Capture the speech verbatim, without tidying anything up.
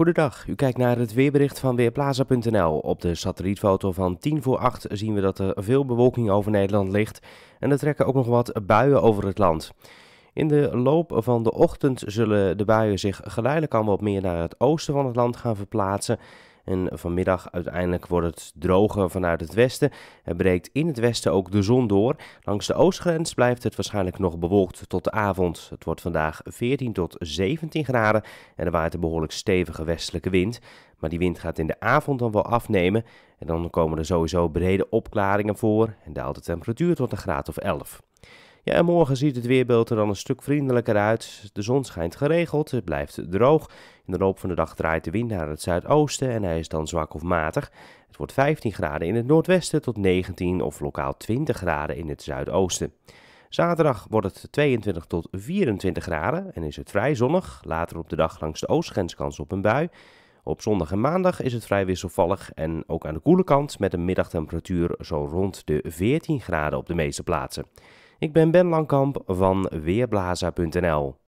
Goedendag, u kijkt naar het weerbericht van weerplaza punt n l. Op de satellietfoto van tien voor acht zien we dat er veel bewolking over Nederland ligt en er trekken ook nog wat buien over het land. In de loop van de ochtend zullen de buien zich geleidelijk allemaal wat meer naar het oosten van het land gaan verplaatsen. En vanmiddag uiteindelijk wordt het droger vanuit het westen. Er breekt in het westen ook de zon door. Langs de oostgrens blijft het waarschijnlijk nog bewolkt tot de avond. Het wordt vandaag veertien tot zeventien graden en er waait een behoorlijk stevige westelijke wind. Maar die wind gaat in de avond dan wel afnemen en dan komen er sowieso brede opklaringen voor en daalt de temperatuur tot een graad of elf. Ja, en morgen ziet het weerbeeld er dan een stuk vriendelijker uit. De zon schijnt geregeld, het blijft droog. In de loop van de dag draait de wind naar het zuidoosten en hij is dan zwak of matig. Het wordt vijftien graden in het noordwesten tot negentien of lokaal twintig graden in het zuidoosten. Zaterdag wordt het tweeëntwintig tot vierentwintig graden en is het vrij zonnig. Later op de dag langs de oostgrens kans op een bui. Op zondag en maandag is het vrij wisselvallig en ook aan de koele kant met een middagtemperatuur zo rond de veertien graden op de meeste plaatsen. Ik ben Ben Lankamp van weerplaza punt n l.